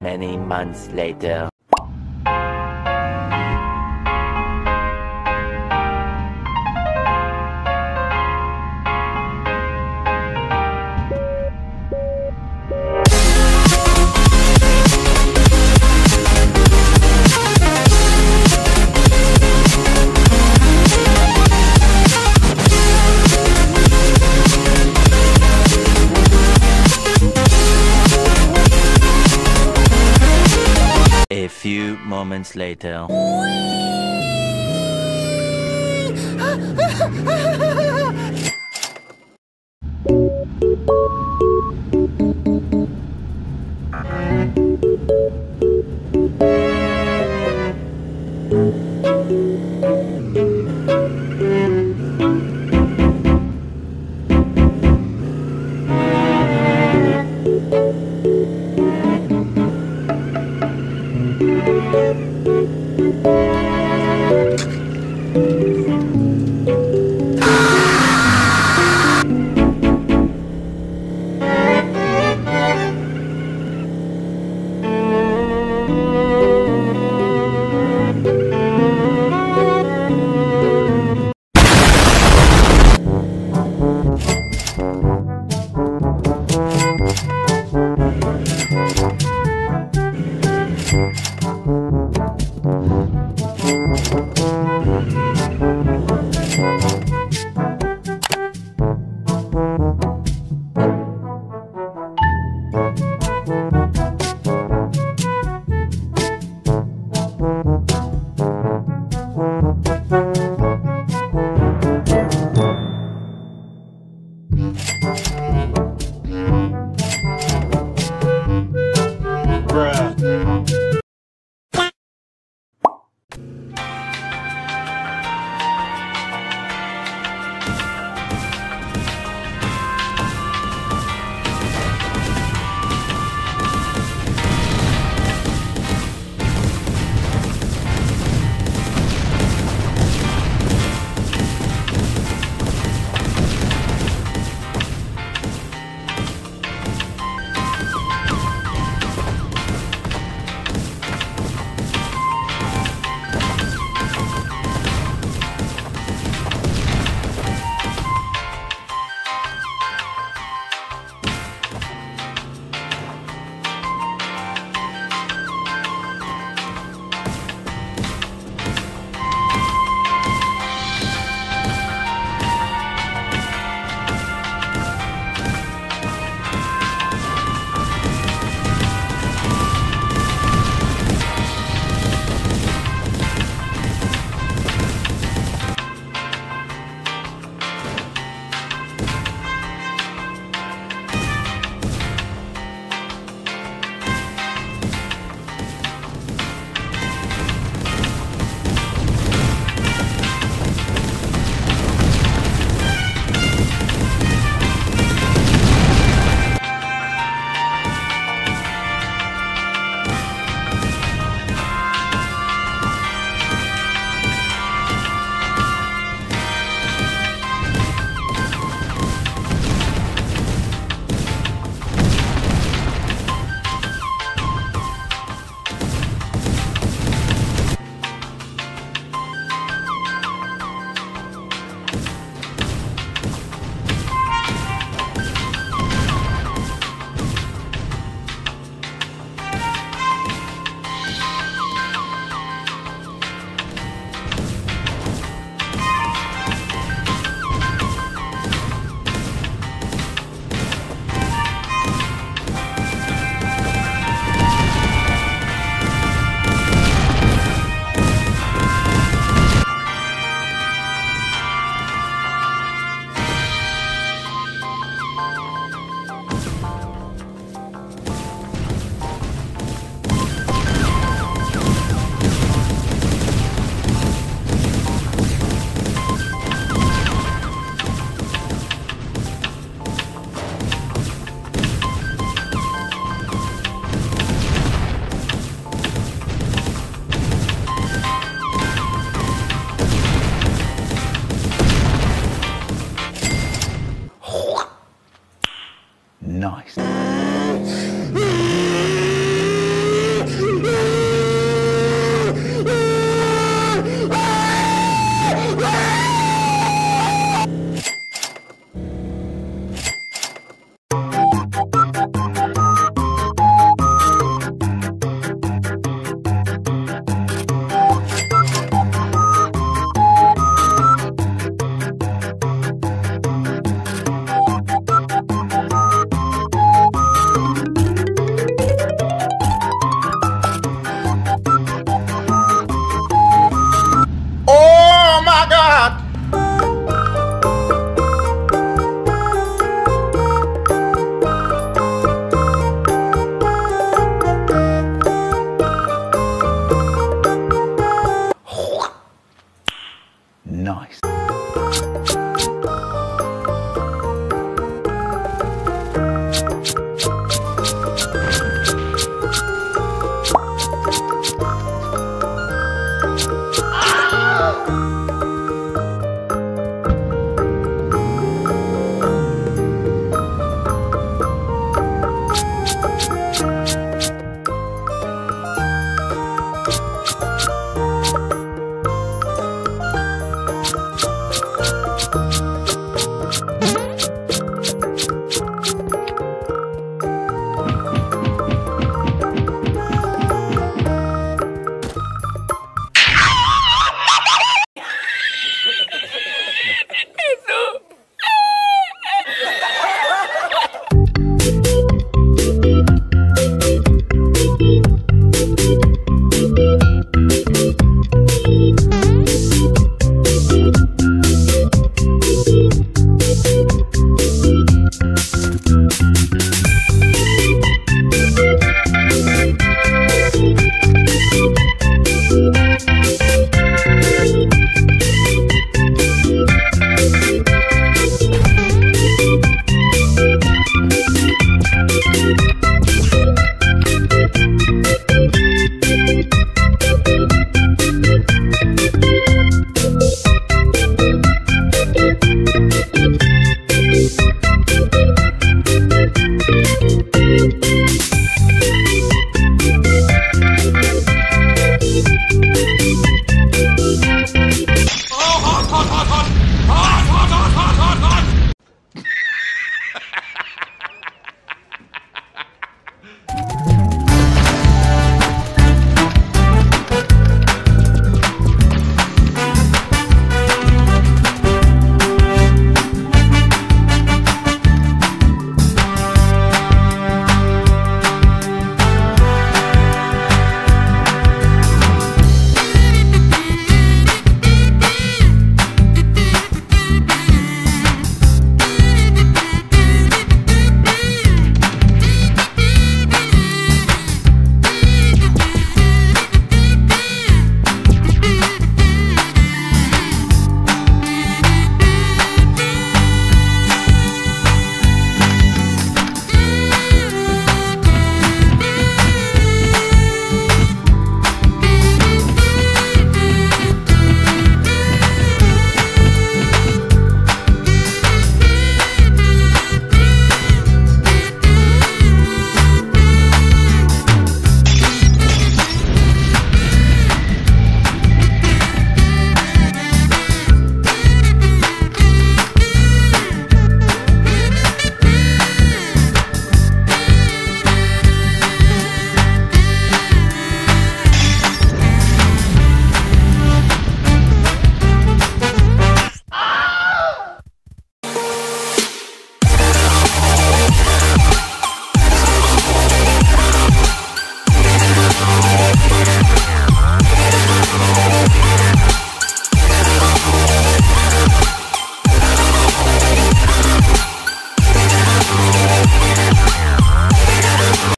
Many months later. A few moments later. Nice.